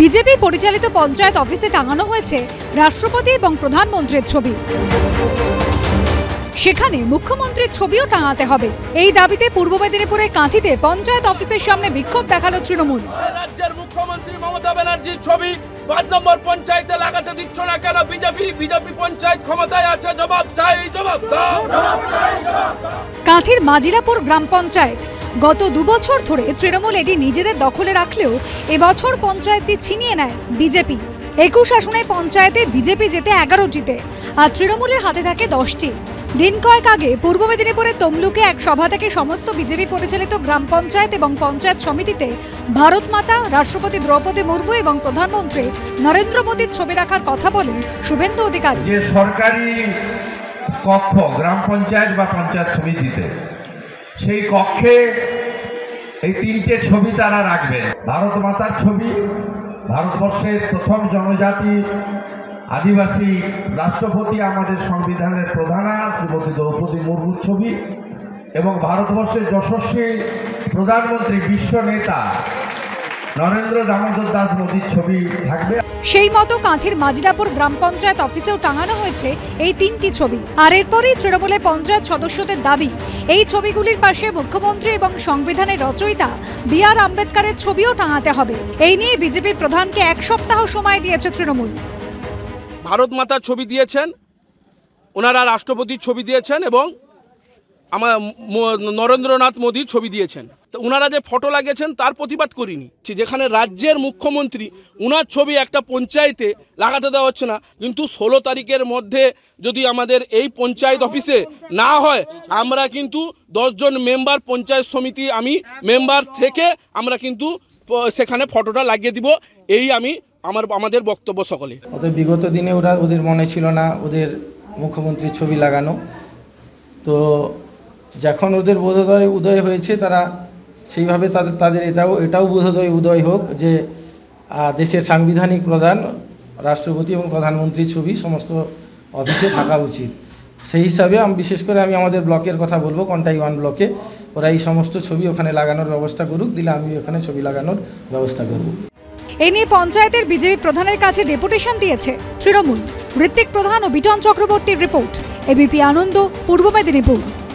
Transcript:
BJP পরিচালিত পঞ্চায়েত অফিসে টাঙানো হয়েছে রাষ্ট্রপতি এবং প্রধানমন্ত্রীর ছবি। সেখানে মুখ্যমন্ত্রীর ছবিও টাঙাতে হবে। এই দাবিতে পূর্ব মেদিনীপুরের কাঁথিতে পঞ্চায়েত অফিসের সামনে বিক্ষোভ দেখালো তৃণমূল। রাজ্যের মুখ্যমন্ত্রী মমতা ব্যানার্জির ছবি ৫ নম্বর পঞ্চায়েতে লাগাতে দিচ্ছ না কেন বিজেপি? বিজেপি পঞ্চায়েত ক্ষমতায় আছে, জবাব চাই, জবাব দাও। কাঁথির মাজিরাপুর গ্রাম পঞ্চায়েত গত দুবছর ধরে তৃণমূল এটি নিজেদের দখলে রাখলেও এবছর পঞ্চায়েতটি ছিনিয়ে নেয় বিজেপি। ২১ আসনে পঞ্চায়েতে বিজেপি জেতে ১১টিতে, আর তৃণমূলের হাতে থাকে ১০টি। দিন কয়েক আগে পূর্ব মেদিনীপুরের তমলুকে এক সভা থেকে সমস্ত বিজেপি পরিচালিত গ্রাম পঞ্চায়েত এবং পঞ্চায়েত সমিতিতে ভারত মাতা, রাষ্ট্রপতি দ্রৌপদী মুর্মু এবং প্রধানমন্ত্রী নরেন্দ্র মোদীর ছবি রাখার কথা বলেন শুভেন্দু অধিকারী। যে সরকারি কক্ষ গ্রাম পঞ্চায়েত বা পঞ্চায়েত সমিতিতে, সেই কক্ষে এই 3টে ছবি তারা রাখবেন। ভারত মাতার ছবি, ভারতবর্ষের প্রথম জনজাতি আদিবাসী রাষ্ট্রপতি আমাদের সংবিধানের প্রধানা শ্রীমতী দ্রৌপদী মুর্মুর ছবি এবং ভারতবর্ষের যশস্বী প্রধানমন্ত্রী বিশ্ব নেতা নরেন্দ্র দামোদর দাস মোদীর ছবি থাকবে। সেই মতো কাঁথির মাজিরাপুর গ্রাম পঞ্চায়েত অফিসেও টাঙানো হয়েছে এই 3টি ছবি। আর এরপরই তৃণমূলের পঞ্চায়েত সদস্যদের দাবি, এই ছবিগুলির পাশে মুখ্যমন্ত্রী এবং সংবিধানের রচয়িতা বি.আর. আম্বেদকরের ছবিও টাঙাতে হবে। এই নিয়ে বিজেপির প্রধানকে 1 সপ্তাহ সময় দিয়েছে তৃণমূল। ভারত মাতার ছবি দিয়েছেন ওনারা, রাষ্ট্রপতির ছবি দিয়েছেন এবং আমার নরেন্দ্রনাথ মোদীর ছবি দিয়েছেন। তো ওনারা যে ফটো লাগিয়েছেন তার প্রতিবাদ করিনি। যেখানে রাজ্যের মুখ্যমন্ত্রী ওনার ছবি একটা পঞ্চায়েতে লাগাতে দেওয়া হচ্ছে না, কিন্তু 16 তারিখের মধ্যে যদি আমাদের এই পঞ্চায়েত অফিসে না হয়, আমরা কিন্তু 10 জন মেম্বার পঞ্চায়েত সমিতি আমি মেম্বার থেকে আমরা কিন্তু সেখানে ফটোটা লাগিয়ে দিব। এই আমাদের বক্তব্য সকলে। অত বিগত দিনে ওদের মনে ছিল না ওদের মুখ্যমন্ত্রীর ছবি লাগানো। তো যখন ওদের বোধোদয় উদয় হয়েছে, তারা সেইভাবে তাদের এটাও বোধোদয় উদয় হোক যে দেশের সাংবিধানিক প্রধান রাষ্ট্রপতি এবং প্রধানমন্ত্রীর ছবি সমস্ত অফিসে থাকা উচিত। সেই হিসাবে বিশেষ করে আমি আমাদের ব্লকের কথা বলবো, কন্টাই 1 ব্লকে ওরা এই সমস্ত ছবি ওখানে লাগানোর ব্যবস্থা করুক, দিলে আমি ওখানে ছবি লাগানোর ব্যবস্থা করব। এই নিয়ে পঞ্চায়েতের বিজেপি প্রধানের কাছে ডেপুটেশন দিয়েছে তৃণমূল। ঋত্বিক প্রধান ও বিতান চক্রবর্তীর রিপোর্ট, এবিপি আনন্দ, পূর্ব মেদিনীপুর।